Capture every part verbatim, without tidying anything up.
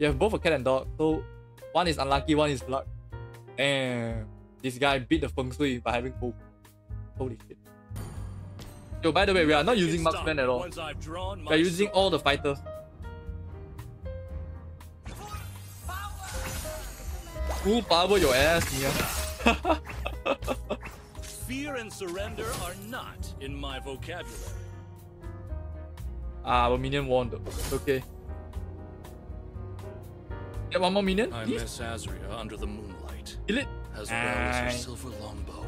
You have both a cat and dog, so one is unlucky, one is luck. Damn. This guy beat the feng shui by having both. Holy shit. Yo, by the way, we are not using marksman at all. We are using all the fighters. Full power your ass, yeah. Fear and surrender are not in my vocabulary. Ah, our minion won though. Okay. Get one more minion. I please? Miss Azria under the moonlight. Kill it. As well as her silver longbow.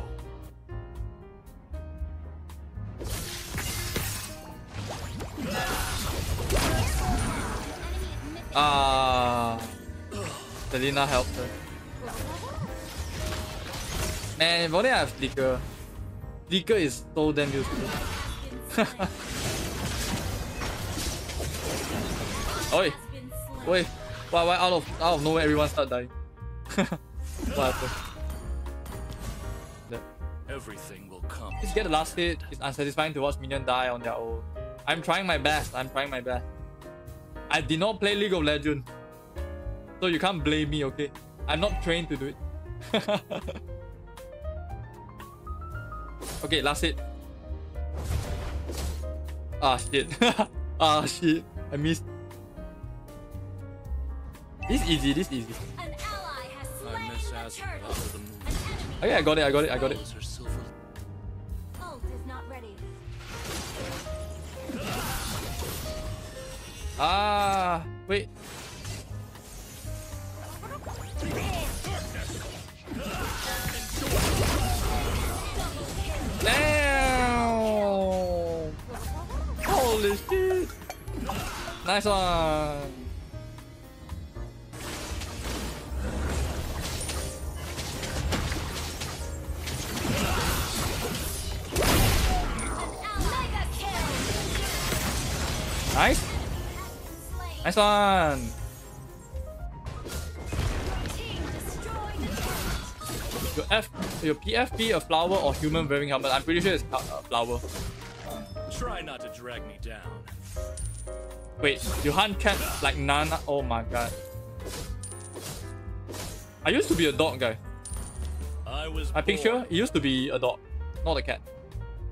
Ah, Selena helped her. Man, if only I have Flicker. Flicker is so damn useful. Oi, oi! Why, why out of out of nowhere everyone start dying? What happened? Everything will come. Just get the last hit. It's unsatisfying to watch minions die on their own. I'm trying my best. I'm trying my best. I did not play League of Legends, so you can't blame me, okay? I'm not trained to do it. Okay, last hit. Ah shit. Ah shit. I missed. This is easy. This is easy. An ally has slain the turtle. Okay, I got it, I got it, I got it. Ah, wait. Damn! Holy shit! Nice one! Nice, nice one. Your F, your P F P, a flower or human wearing helmet? I'm pretty sure it's a flower. Try not to drag me down. Wait, you hunt cat like Nana? Oh my god! I used to be a dog guy. I was. My picture, it used to be a dog, not a cat.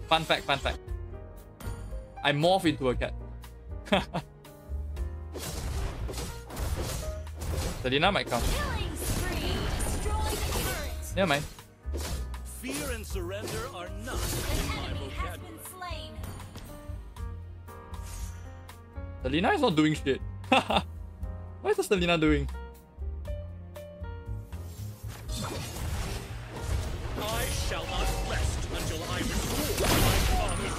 Fun fact, fun fact. I morphed into a cat. Selena might come. Yeah, mate. Fear and surrender are not in my vocabulary. Selena is not doing shit. What is Selena doing? I shall not rest until I restore my father's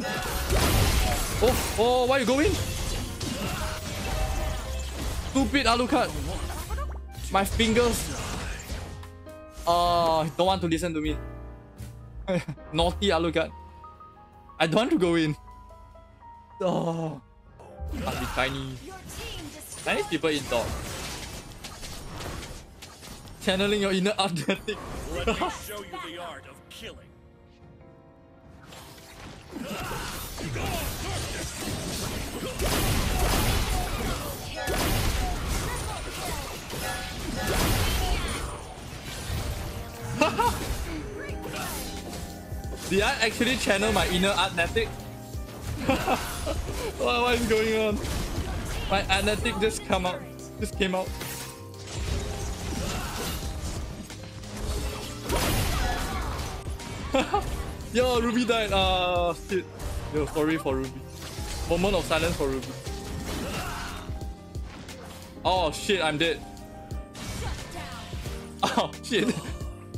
blue. Oh, oh, why you going? Stupid Alucard. My fingers. Oh, don't want to listen to me. Naughty Alucard. I don't want to go in. Oh, must be Chinese. Chinese people eat dog. Channeling your inner athletic. Let me show you the art of killing. Did I actually channel my inner athletic? What, what is going on? My athletic just come out, just came out. Yo, Ruby died. Uh, shit. Yo, sorry for Ruby. Moment of silence for Ruby. Oh shit, I'm dead. Oh shit.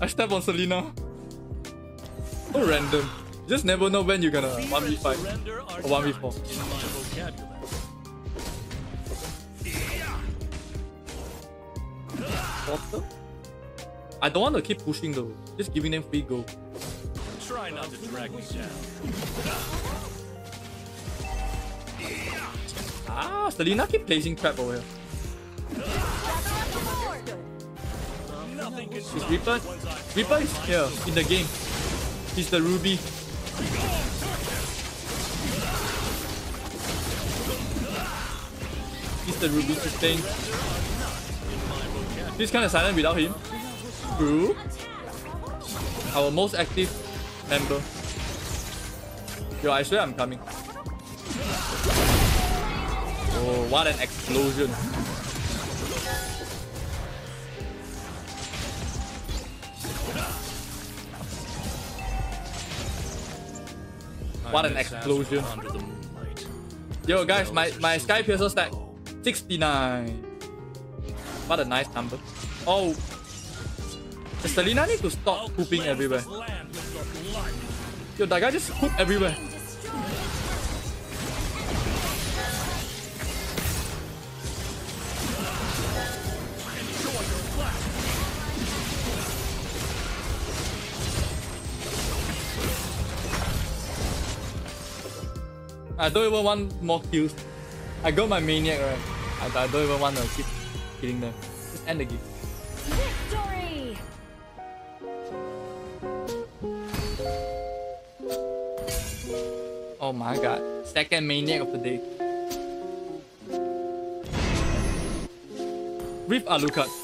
I stepped on Selena. So random. You just never know when you're gonna one v five or one v four. Water? I don't want to keep pushing though. Just giving them free gold. Try not to drag me down. Ah, Selena keep placing trap over here. Is Reaper? Reaper is here in the game. He's the Ruby. It's the Ruby sustain. He's kind of silent without him. True. Our most active member. Yo, I swear I'm coming. Oh, what an explosion. What an explosion. Yo guys, my, my Sky Piercer stack sixty-nine. What a nice number. Oh, does Selena need to stop pooping everywhere? Yo, that guy just pooped everywhere. I don't even want more kills. I got my maniac right. I, I don't even want to keep killing them. Just end the game. Victory! Oh my god. Second maniac of the day. With Alucard.